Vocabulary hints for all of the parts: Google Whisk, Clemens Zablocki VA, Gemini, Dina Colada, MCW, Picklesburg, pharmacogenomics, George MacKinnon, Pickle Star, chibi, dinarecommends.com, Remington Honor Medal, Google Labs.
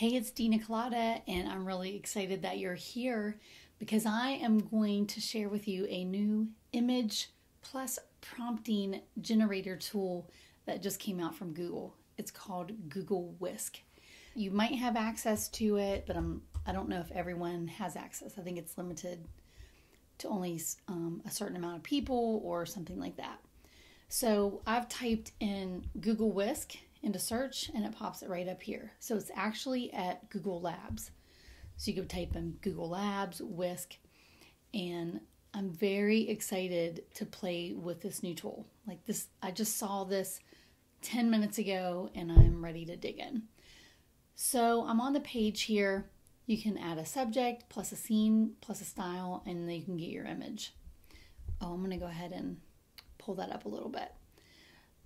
Hey, it's Dina Colada, and I'm really excited that you're here because I am going to share with you a new image plus prompting generator tool that just came out from Google. It's called Google Whisk. You might have access to it, but I don't know if everyone has access. I think it's limited to only a certain amount of people or something like that. So I've typed in Google Whisk into search and it pops it right up here. So it's actually at Google Labs. So you could type in Google Labs, Whisk, and I'm very excited to play with this new tool. Like this, I just saw this 10 minutes ago and I'm ready to dig in. So I'm on the page here. You can add a subject plus a scene plus a style, and then you can get your image. Oh, I'm gonna go ahead and pull that up a little bit.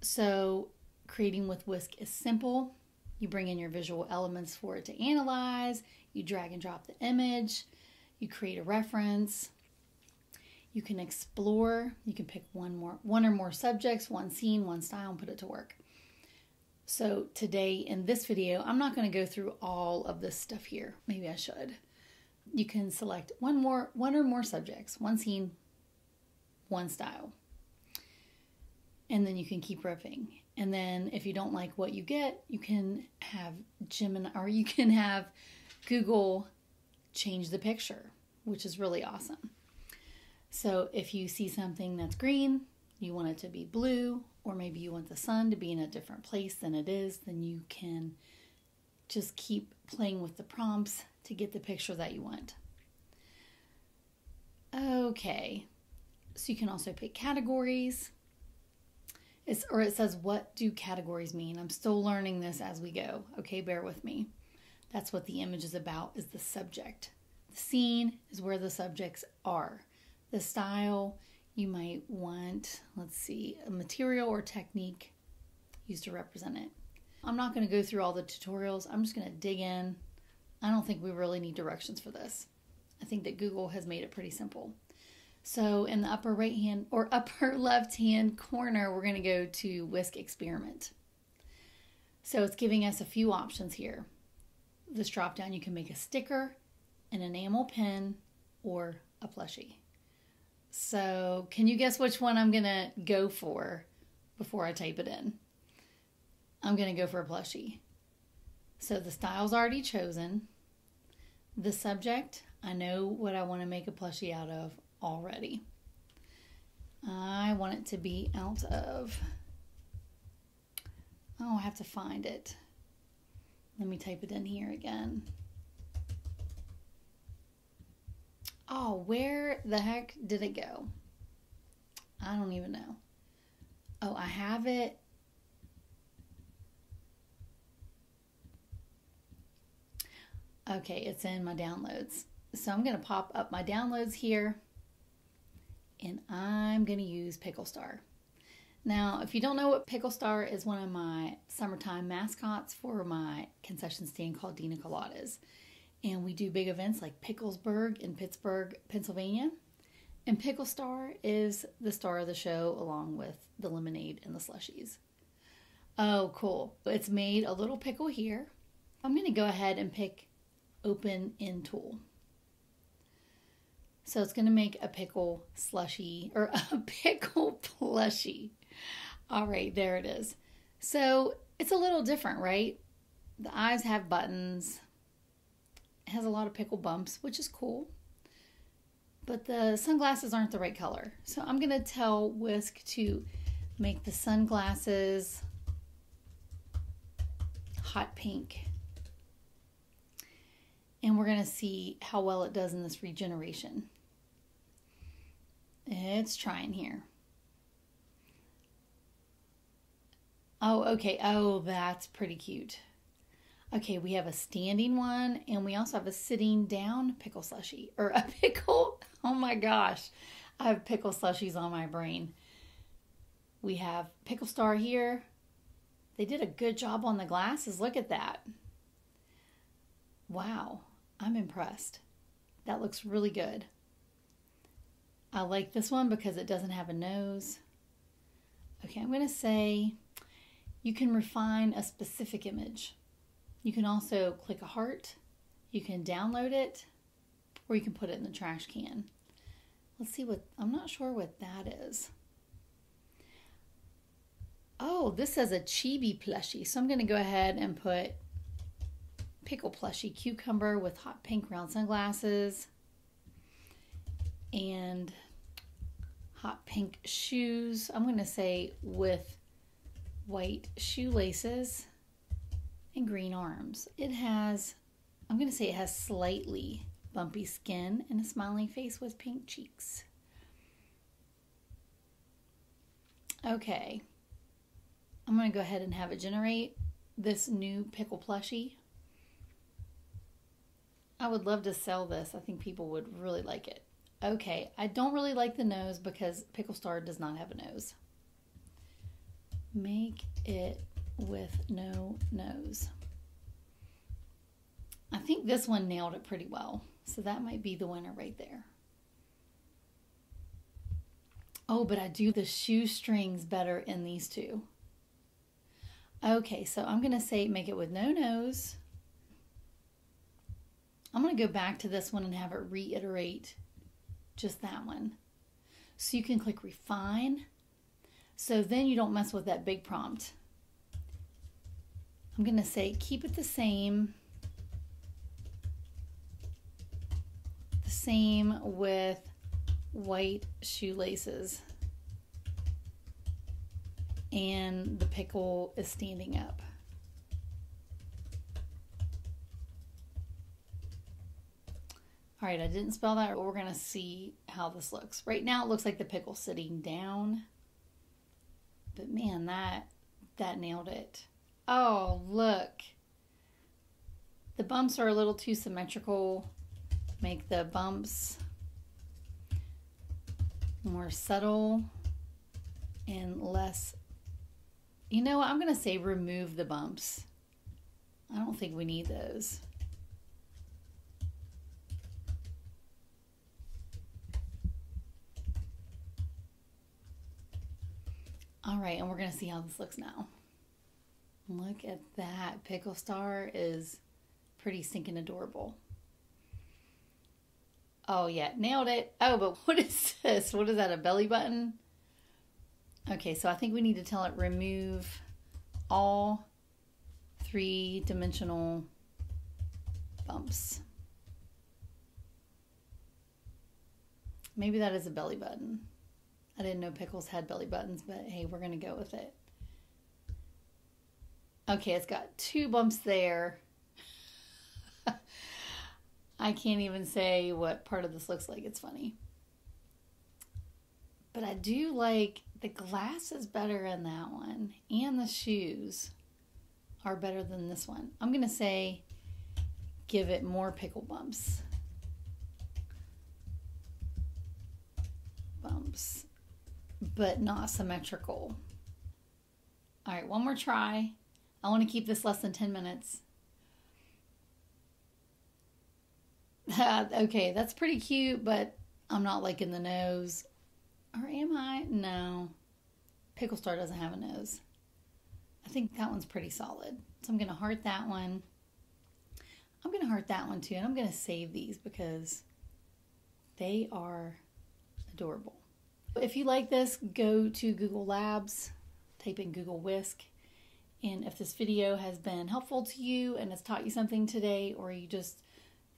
So creating with Whisk is simple. You bring in your visual elements for it to analyze, you drag and drop the image, you create a reference, you can explore, you can pick one or more subjects, one scene, one style, and put it to work. So today in this video, I'm not going to go through all of this stuff here. Maybe I should. You can select one or more subjects, one scene, one style. And then you can keep riffing. And then if you don't like what you get, you can have Gemini, or you can have Google change the picture, which is really awesome. So if you see something that's green, you want it to be blue, or maybe you want the sun to be in a different place than it is, then you can just keep playing with the prompts to get the picture that you want. Okay, so you can also pick categories. It says, what do categories mean? I'm still learning this as we go. Okay, bear with me. That's what the image is about, is the subject. The scene is where the subjects are. The style, you might want, let's see, a material or technique used to represent it. I'm not going to go through all the tutorials. I'm just going to dig in. I don't think we really need directions for this. I think that Google has made it pretty simple. So in the upper right hand or upper left hand corner, we're going to go to Whisk Experiment. So it's giving us a few options here. This drop down, you can make a sticker, an enamel pin, or a plushie. So can you guess which one I'm going to go for before I type it in? I'm going to go for a plushie. So the style's already chosen. The subject, I know what I want to make a plushie out of already. I want it to be out of, oh, I have to find it. Let me type it in here again. Oh, where the heck did it go? I don't even know. Oh, I have it. Okay, it's in my downloads. So I'm going to pop up my downloads here. And I'm going to use Pickle Star. Now, if you don't know what Pickle Star is, one of my summertime mascots for my concession stand called Dina Colada's. And we do big events like Picklesburg in Pittsburgh, Pennsylvania. And Pickle Star is the star of the show along with the lemonade and the slushies. Oh, cool. It's made a little pickle here. I'm going to go ahead and pick Open In Tool. So it's going to make a pickle slushie or a pickle plushie. All right, there it is. So it's a little different, right? The eyes have buttons. It has a lot of pickle bumps, which is cool. But the sunglasses aren't the right color. So I'm going to tell Whisk to make the sunglasses hot pink. And we're going to see how well it does in this regeneration. It's trying here. Oh, okay. Oh, that's pretty cute. Okay, we have a standing one, and we also have a sitting down pickle slushie. Or a pickle. Oh my gosh. I have pickle slushies on my brain. We have Pickle Star here. They did a good job on the glasses. Look at that. Wow, I'm impressed. That looks really good. I like this one because it doesn't have a nose. Okay, I'm going to say you can refine a specific image. You can also click a heart, you can download it, or you can put it in the trash can. Let's see what, I'm not sure what that is. Oh, this says a chibi plushie. So I'm going to go ahead and put pickle plushie cucumber with hot pink round sunglasses and hot pink shoes. I'm going to say with white shoelaces and green arms. It has, I'm going to say it has slightly bumpy skin and a smiling face with pink cheeks. Okay. I'm going to go ahead and have it generate this new pickle plushie. I would love to sell this. I think people would really like it. Okay, I don't really like the nose because Pickle Star does not have a nose. Make it with no nose. I think this one nailed it pretty well. So that might be the winner right there. Oh, but I do the shoestrings better in these two. Okay, so I'm going to say make it with no nose. I'm going to go back to this one and have it reiterate just that one. So you can click refine. So then you don't mess with that big prompt. I'm going to say keep it the same with white shoelaces. And the pickle is standing up. All right, I didn't spell that, but we're gonna see how this looks. Right now it looks like the pickle's sitting down, but man, that nailed it. Oh, look. The bumps are a little too symmetrical. Make the bumps more subtle and less. You know what? I'm going to say remove the bumps. I don't think we need those. All right, and we're going to see how this looks now. Look at that. Pickle Star is pretty stinking adorable. Oh, yeah, nailed it. Oh, but what is this? What is that, a belly button? Okay, so I think we need to tell it remove all three-dimensional bumps. Maybe that is a belly button. I didn't know pickles had belly buttons, but hey, we're going to go with it. Okay, it's got two bumps there. I can't even say what part of this looks like. It's funny. But I do like the glasses better in that one, and the shoes are better than this one. I'm going to say give it more pickle bumps. Bumps, but not symmetrical. All right, one more try. I want to keep this less than 10 minutes. Okay, that's pretty cute, but I'm not liking the nose. Or am I? No. Pickle Star doesn't have a nose. I think that one's pretty solid. So I'm going to heart that one. I'm going to heart that one too. And I'm going to save these because they are adorable. If you like this, go to Google Labs, type in Google Whisk. And if this video has been helpful to you and has taught you something today, or you just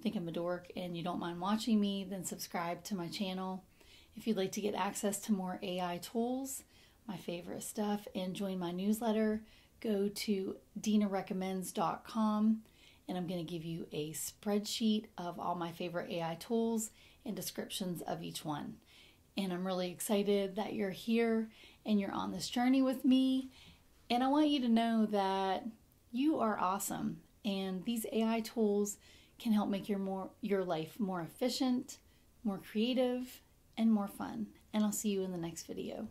think I'm a dork and you don't mind watching me, then subscribe to my channel. If you'd like to get access to more AI tools, my favorite stuff, and join my newsletter, go to dinarecommends.com, and I'm going to give you a spreadsheet of all my favorite AI tools and descriptions of each one. And I'm really excited that you're here and you're on this journey with me. And I want you to know that you are awesome, and these AI tools can help make your life more efficient, more creative, and more fun. And I'll see you in the next video.